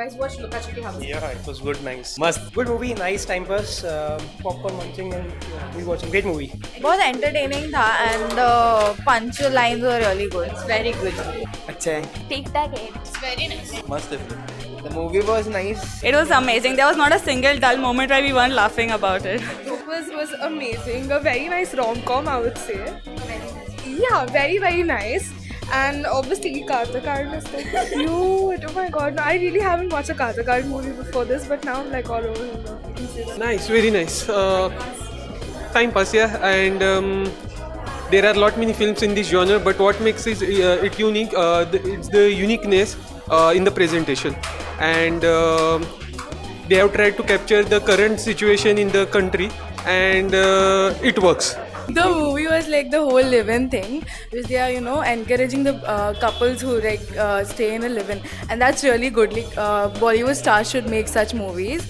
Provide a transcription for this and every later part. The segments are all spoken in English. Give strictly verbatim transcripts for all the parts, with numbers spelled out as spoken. guys watch Luka Chuppi? Yeah, it was good, nice. Must. Good movie, nice time pass, uh, popcorn munching and we watching. Great movie. It was entertaining tha, and the punch lines were really good. It's very good. Achha hai. Take that in. It's very nice. Must have been. The movie was nice. It was amazing. There was not a single dull moment where we weren't laughing about it. It was, was amazing. A very nice rom-com, I would say. Very nice. Yeah, very, very nice. And obviously Kartik Aaryan is like cute, oh my god, no, I really haven't watched a Kartik Aaryan movie before this, but now I'm like all over him. Nice, very nice. Uh, time pass, yeah, and um, there are lot many films in this genre, but what makes it, uh, it unique, uh, the, it's the uniqueness uh, in the presentation. And uh, they have tried to capture the current situation in the country and uh, it works. The movie was like the whole live-in thing, which they are, you know, encouraging the uh, couples who like uh, stay in a live-in, and that's really good. Like uh, Bollywood stars should make such movies,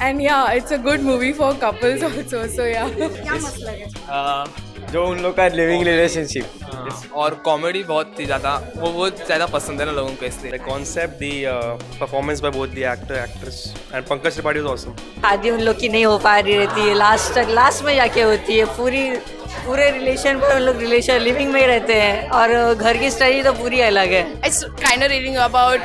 and yeah, it's a good movie for couples also. So yeah. क्या मसला है? जो उन लोग का living relationship और comedy बहुत ही ज़्यादा वो वो ज़्यादा पसंद है ना लोगों को इसलिए. The concept, the performance by both the actor, actress and Pankaj Tripathi was awesome. शादी उन लोग की नहीं हो पा रही रहती है, लास्ट तक लास्ट में जाके होती है. पूरी पूरे रिलेशन पर उन लोग रिलेशन लिविंग में रहते हैं और घर की स्टोरी तो पूरी अलग है. It's kind of reading about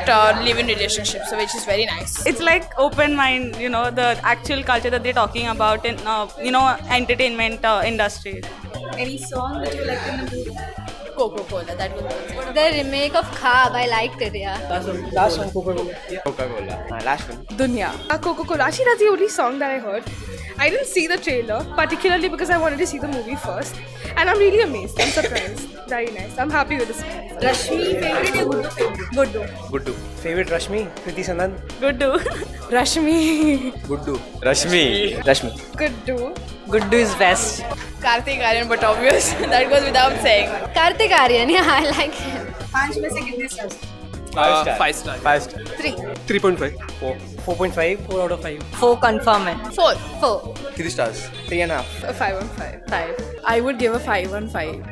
living relationships, which is very nice. It's like open mind, you know, the actual culture that they're talking about in, you know, entertainment industry. Any song that you like in the movie? Coca-Cola, that was awesome. The remake of Khaab, I liked it, yeah. Last one, last one, Coca-Cola. Coca-Cola, last one. Dunya. Uh, Coca-Cola, actually that's the only song that I heard. I didn't see the trailer, particularly because I wanted to see the movie first. And I'm really amazed, I'm surprised. Very nice, I'm happy with this movie. Rashmi, favorite or Guddu favorite? Guddu. Guddu. Favorite Rashmi? Kriti Sanon? Guddu. Rashmi. Guddu. Rashmi. Rashmi. Guddu. Guddu is best. Kartik Aaryan, but obvious. That goes without saying. Kartik Aaryan, yeah, I like him. Five stars. Five stars. Five stars. Five stars. Three. Three point five. Four. Four point five. Four out of five. Four confirm it. Four. Four. Three stars. Three and a half. A five on five. Five. I would give a five on five.